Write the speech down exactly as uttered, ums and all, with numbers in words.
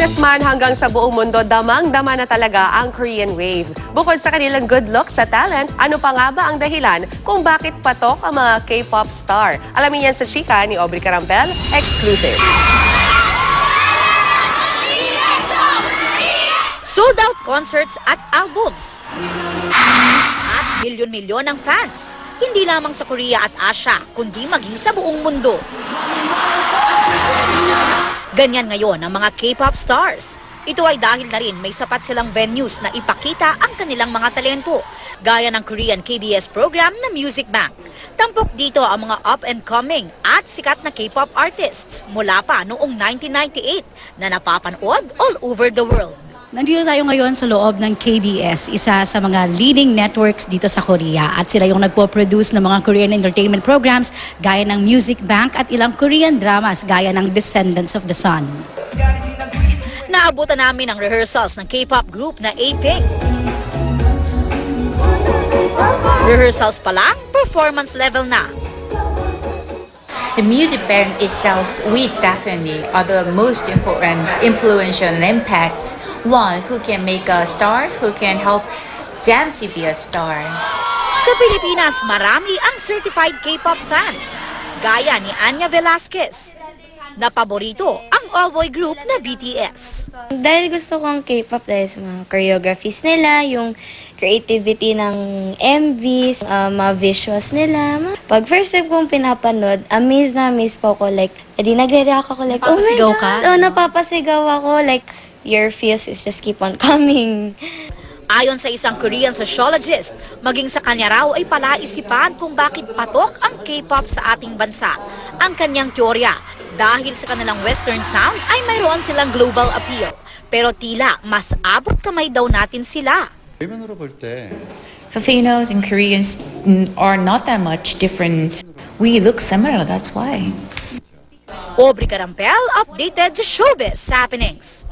Pilipinas man hanggang sa buong mundo, damang-dama na talaga ang Korean wave. Bukod sa kanilang good looks sa talent, ano pa nga ba ang dahilan kung bakit patok ang mga K-pop star? Alamin yan sa Chika ni Aubrey Carampel, exclusive. Sold out concerts at albums. At milyon-milyon ang fans. Hindi lamang sa Korea at Asia, kundi maging sa buong mundo. Ganyan ngayon ang mga K-pop stars. Ito ay dahil na rin may sapat silang venues na ipakita ang kanilang mga talento, gaya ng Korean K B S program na Music Bank. Tampok dito ang mga up-and-coming at sikat na K-pop artists mula pa noong nineteen ninety-eight na napapanood all over the world. Nandito tayo ngayon sa loob ng K B S, isa sa mga leading networks dito sa Korea. At sila yung nagpo-produce ng mga Korean entertainment programs gaya ng Music Bank at ilang Korean dramas gaya ng Descendants of the Sun. Naabutan namin ang rehearsals ng K-pop group na A-Pink. Rehearsals pa lang, performance level na. The Music Bank itself, we definitely are the most important influential impacts. One who can make a star, who can help them to be a star. Sa Pilipinas, marami ang certified K-pop fans, gaya ni Anya Velasquez, na paborito ang all-boy group na B T S. Dahil gusto ko ang K-pop dahil sa mga choreographies nila, yung creativity ng M Vs, uh, mga visuals nila. Pag first time kong pinapanood, amazed na amazed po ko, like, edi nagre-react ako, like, oh my God, ka? Oh, napapasigaw ako, like, your fears is just keep on coming. Ayon sa isang Korean sociologist, maging sa kanya raw ay palaisipan kung bakit patok ang K-pop sa ating bansa. Ang kanyang teorya, dahil sa kanilang Western sound ay mayroon silang global appeal. Pero tila, mas abot kamay daw natin sila. Filipinos and Koreans are not that much different. We look similar, that's why. Aubrey Carampel updated the showbiz happenings.